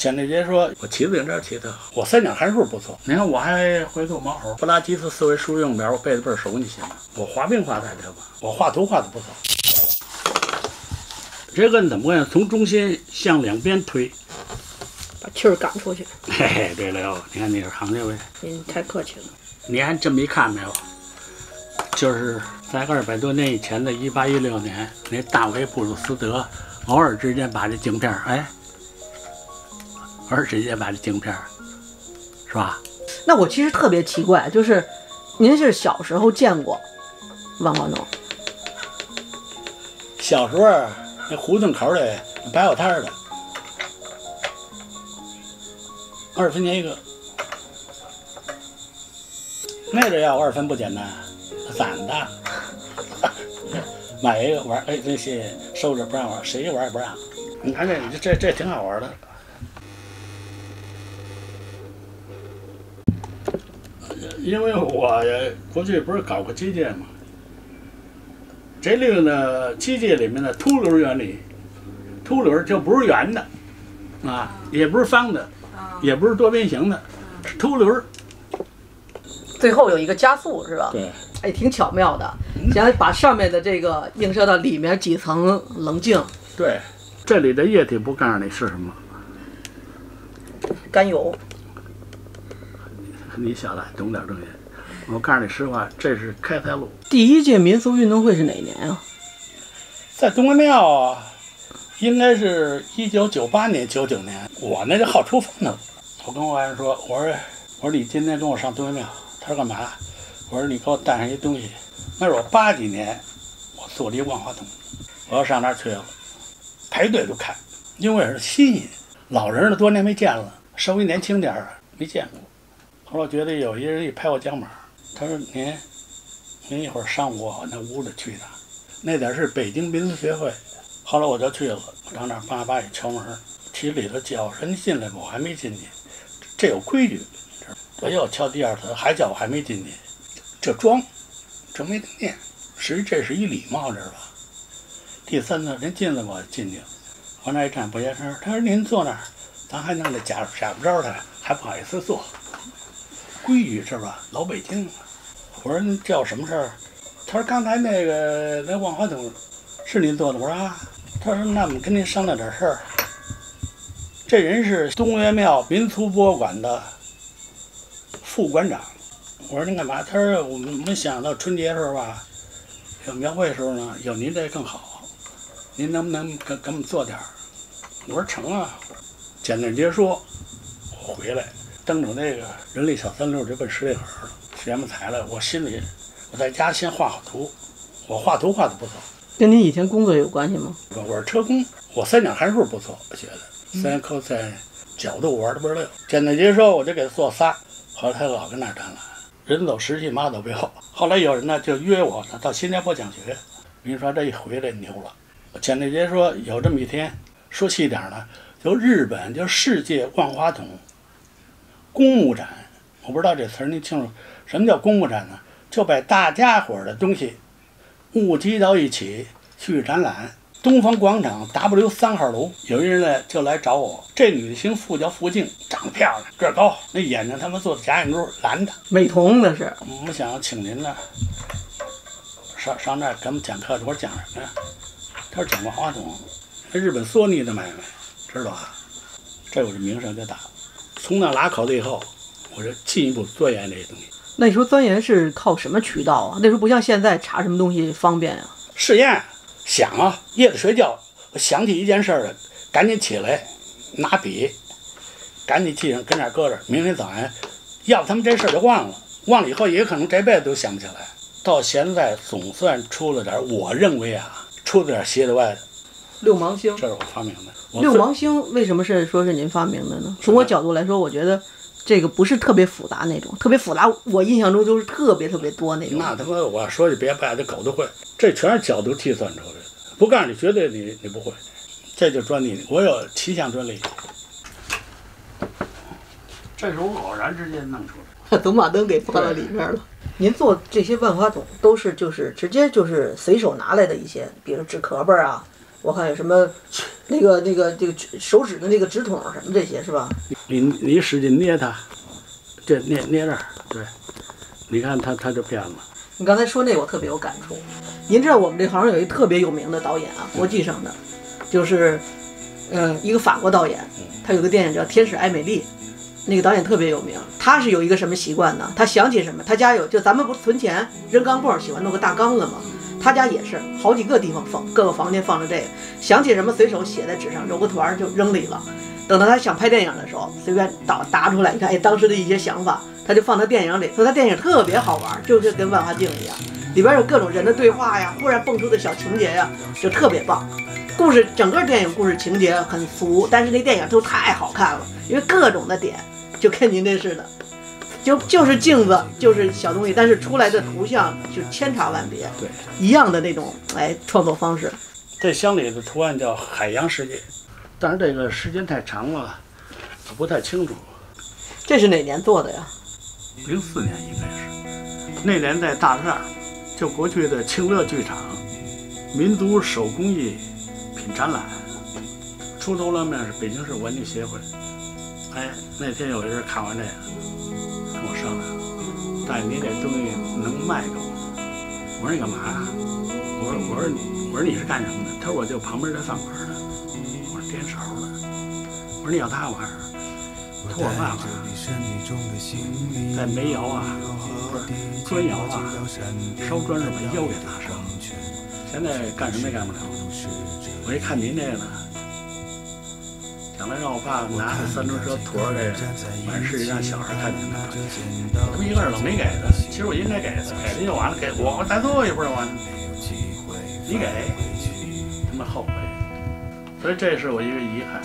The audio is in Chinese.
前段时间说，我骑自行车骑的，我三角函数不错。你看，我还回头毛猴，布拉吉斯思维输入用表，我背的倍儿熟，你信吗？我滑冰滑的还行吧，我画图画的不错。这个你怎么干？从中心向两边推，把气儿赶出去。嘿嘿，对了，你看你是行家呗。您太客气了。你还这么一看没有？就是在200多年以前的1816年，那大卫布鲁斯德偶尔之间把这镜片，哎。而直接买的镜片，是吧？那我其实特别奇怪，就是您是小时候见过万花筒？小时候那胡同口里摆小摊的，20分钱一个，那个要2分不简单，散的，买一个玩，哎，那些收着不让玩，谁玩也不让。你看这挺好玩的。因为我过去不是搞过机械嘛，这里呢，机械里面的凸轮原理，凸轮就不是圆的，啊，也不是方的，也不是多边形的，是凸轮。最后有一个加速是吧？对，哎，挺巧妙的，想把上面的这个映射到里面几层棱镜。对，这里的液体不告诉你是什么，甘油。你小了，懂点东西。我告诉你实话，这是开塞露。第一届民俗运动会是哪年啊？在东关庙啊，应该是1998年、99年。我那就好出风头。我跟我爱人说，我说你今天跟我上东关庙。他说干嘛？我说你给我带上一东西。那是我80几年，我坐了一万花筒，我要上那儿去了，排队都看，因为是新鲜，老人多年没见了，稍微年轻点儿没见过。后来我觉得有一人一拍我肩膀，他说：“您一会儿上我那屋里去的，那点是北京民俗学会。”后来我就去了，到那儿叭叭一敲门，其实里头叫人进来吧，我还没进去，这有规矩。我又敲第2次，还叫我还没进去，这装，这没听见。实际这是一礼貌，知道吧？第3次人进来我进去了，往那一站不言声，他说：“您坐那儿。”咱还弄得假不招他，还不好意思坐。规矩是吧？老北京。我说叫什么事儿？他说刚才那万花筒是您做的？我说啊。他说那我们跟您商量点事儿。这人是东岳庙民俗博物馆的副馆长。我说您干嘛？他说我们想到春节时候吧，有庙会时候呢，有您这更好。您能不能给我们做点儿？我说成啊。简短截说，我回来。登着那个人力小36就奔10里河了，学木材了。我心里，我在家先画好图，我画图画的不错。跟您以前工作有关系吗？我是车工，我三角函数不错，我学的3cosine角度玩的倍儿溜。简单接说，我就给他做仨。后来他老跟那展览，人走实际，马走标。后来有人呢就约我呢到新加坡讲学，您说这一回来牛了。简单接说，有这么一天，说细点呢，就日本就世界万花筒。公募展，我不知道这词儿您清楚。什么叫公募展呢？就把大家伙的东西募集到一起去展览。东方广场 W3号楼，有一人呢就来找我。这女的姓傅，叫傅静，长得漂亮，个儿高，那眼睛他们做的假眼珠，蓝的，美瞳那是。我们想请您呢，上那儿给我们讲课。我说讲什么呀？他说讲万花筒，日本索尼的买卖，知道吧？这我这名声就大。从那拉口子以后，我就进一步钻研这些东西。那你说钻研是靠什么渠道啊？那时候不像现在查什么东西方便啊。试验，想啊，夜里睡觉，我想起一件事了，赶紧起来，拿笔，赶紧记上，跟那搁着，明天早上，要不他们这事儿就忘了，忘了以后也可能这辈子都想不起来。到现在总算出了点，我认为啊，出了点邪的外的。六芒星，这是我发明的。六芒星为什么说是您发明的呢？从我角度来说，我觉得这个不是特别复杂那种，特别复杂，我印象中就是特别多那种。那他妈我说句别白的，狗都会，这全是角度计算出来的，不告诉你绝对你不会，这就专利。我有7项专利，这是我偶然之间弄出来的，走马灯给放到里面了。您做这些万花筒都是就是直接就是随手拿来的一些，比如纸壳儿啊。我看有什么这个手指的那个指筒什么这些是吧？你使劲捏它，这捏这儿，对，你看它就变了。你刚才说那个我特别有感触。您知道我们这行有一特别有名的导演啊，国际上的，就是一个法国导演，他有个电影叫《天使艾美丽》。那个导演特别有名，他是有一个什么习惯呢？他想起什么，他家有，就咱们不存钱扔钢镚，喜欢弄个大缸子嘛。他家也是好几个地方放，各个房间放着这个，想起什么随手写在纸上，揉个团就扔里了。等到他想拍电影的时候，随便答出来，你看，哎，当时的一些想法，他就放到电影里。所以他电影特别好玩，就是跟万花镜一样，里边有各种人的对话呀，忽然蹦出的小情节呀，就特别棒。故事整个电影故事情节很俗，但是那电影都太好看了，因为各种的点。就跟您这似的，就是镜子，就是小东西，但是出来的图像就千差万别，对，一样的那种哎创作方式。这箱里的图案叫海洋世界，但是这个时间太长了，我不太清楚。这是哪年做的呀？04年应该是，那年在大院，就过去的清乐剧场，民族手工艺品展览，出头露面是北京市文具协会。哎，那天有一人看完这个，跟我商量，但你这东西能卖给我？我说你干嘛呀？我说你是干什么的？他说我就旁边这饭馆的。我说颠勺的。我说你要他玩意儿？他说我爸爸在煤窑啊，不是砖窑啊，烧砖是把腰给打伤，现在干什么也干不了。我一看您这个呢。想来让我爸拿着三轮车驮着这满世界让小孩看见的，我他妈一个人老没给他。其实我应该给他，给他就完了，给我咱做也不是完了，你给他妈后悔。所以这是我一个遗憾。